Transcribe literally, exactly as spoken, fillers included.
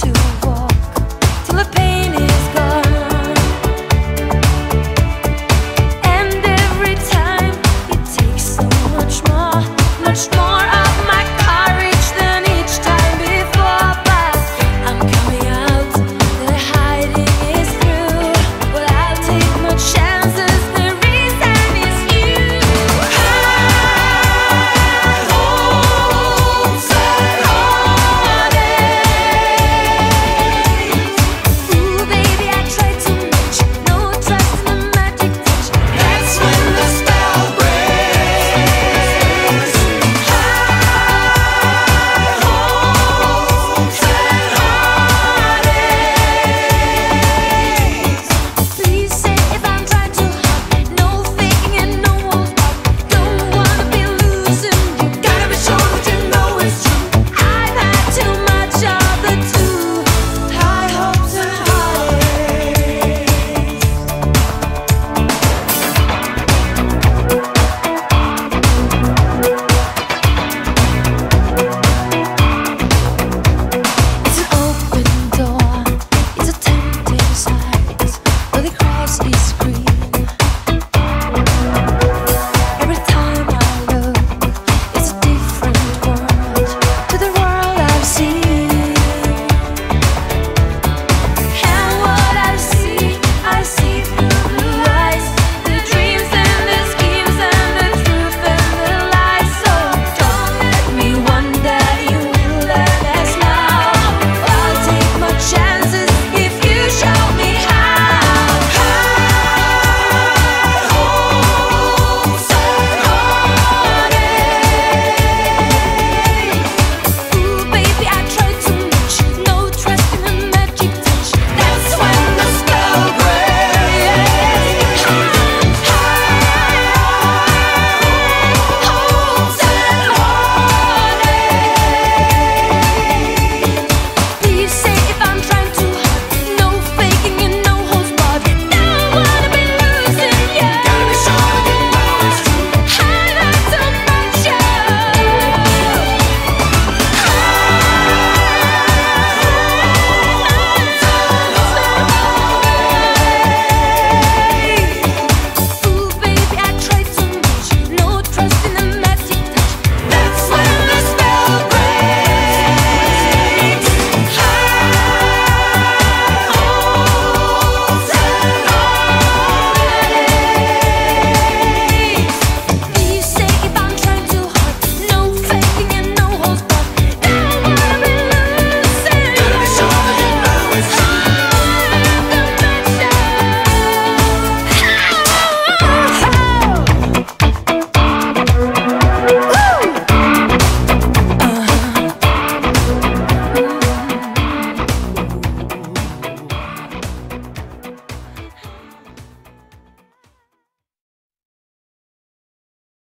to walk.